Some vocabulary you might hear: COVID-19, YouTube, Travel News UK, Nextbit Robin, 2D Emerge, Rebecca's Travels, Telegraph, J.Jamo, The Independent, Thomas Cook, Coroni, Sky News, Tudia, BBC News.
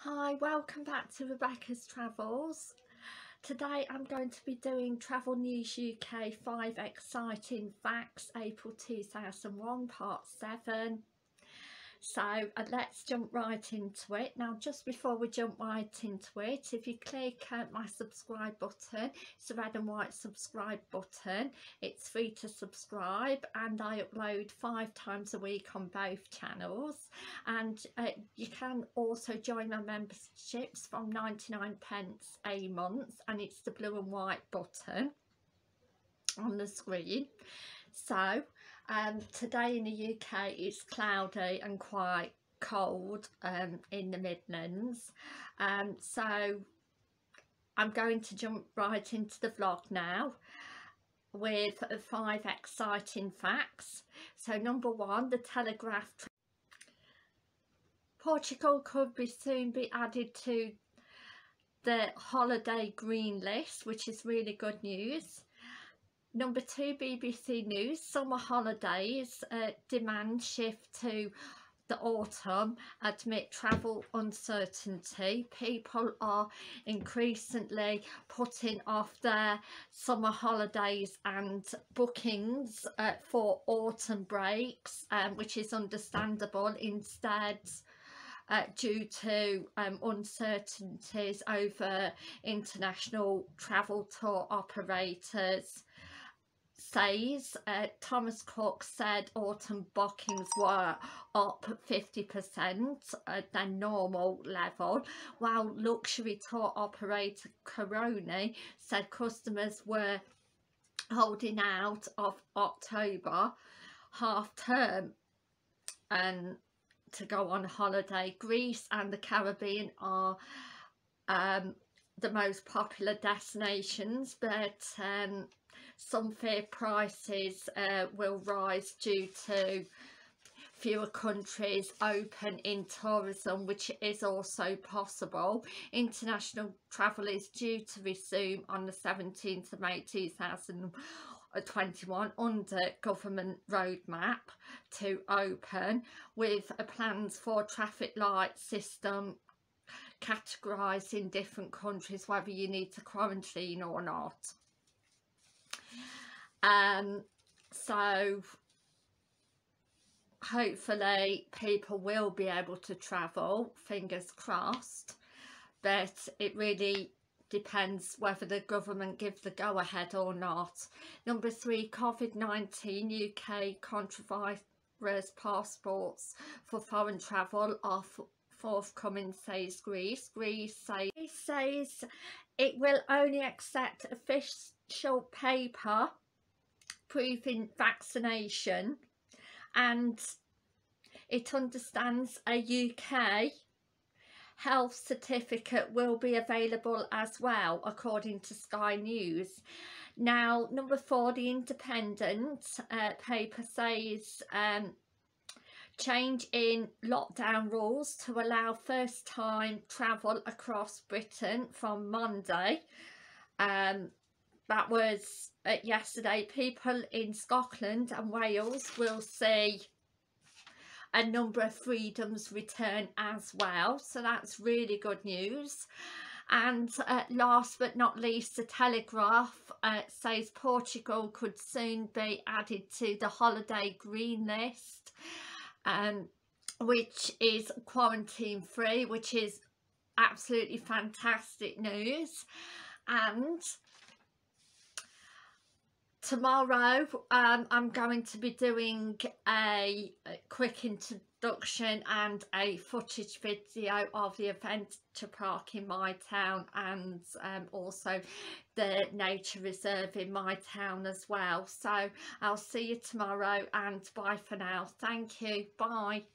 Hi, welcome back to Rebecca's Travels. Today I'm going to be doing Travel News UK 5 Exciting Facts, April 2001, Part 7. So let's jump right into it. Now, just before we jump right into it, if you click my subscribe button, it's a red and white subscribe button. It's free to subscribe, and I upload 5 times a week on both channels. And you can also join my memberships from 99p a month, and it's the blue and white button on the screen. So today in the UK it's cloudy and quite cold in the Midlands, so I'm going to jump right into the vlog now with 5 exciting facts. So number 1, the Telegraph. Portugal could soon be added to the holiday green list, which is really good news. Number 2, BBC News, summer holidays demand shift to the autumn amid travel uncertainty. People are increasingly putting off their summer holidays and bookings for autumn breaks, which is understandable, instead due to uncertainties over international travel tour operators. Says Thomas Cook said autumn bookings were up 50% at their normal level, while luxury tour operator Coroni said customers were holding out of October half term to go on holiday. Greece and the Caribbean are the most popular destinations, but some fear prices will rise due to fewer countries open in tourism, which is also possible. International travel is due to resume on the 17th of May 2021 under government roadmap to open, with plans for traffic light system categorised in different countries whether you need to quarantine or not. So hopefully people will be able to travel, fingers crossed, but it really depends whether the government gives the go-ahead or not. Number 3, COVID-19 UK coronavirus passports for foreign travel are forthcoming, says Greece. Greece says it will only accept official paper proving vaccination, and it understands a UK health certificate will be available as well, according to Sky News. Now, number 4, the Independent paper says change in lockdown rules to allow first time travel across Britain from Monday. That was yesterday. People in Scotland and Wales will see a number of freedoms return as well, so that's really good news. And last but not least, the Telegraph says Portugal could soon be added to the holiday green list, which is quarantine free, which is absolutely fantastic news. And tomorrow I'm going to be doing a quick introduction and a footage video of the adventure park in my town, and also the nature reserve in my town as well. So I'll see you tomorrow, and bye for now. Thank you. Bye.